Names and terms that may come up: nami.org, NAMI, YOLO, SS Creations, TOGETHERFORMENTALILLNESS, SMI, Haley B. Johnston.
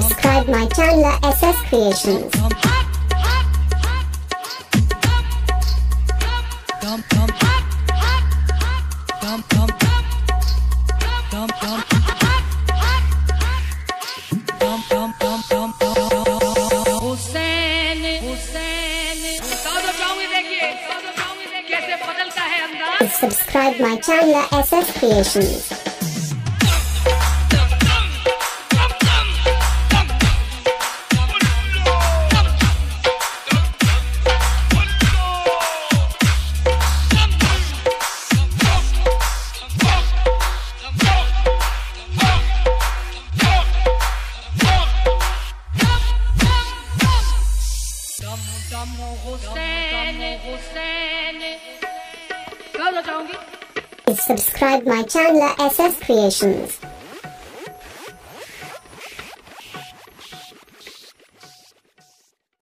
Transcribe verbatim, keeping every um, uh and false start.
subscribe my channel S S Creations. Subscribe my channel S S Creations. Subscribe my channel S S Creations.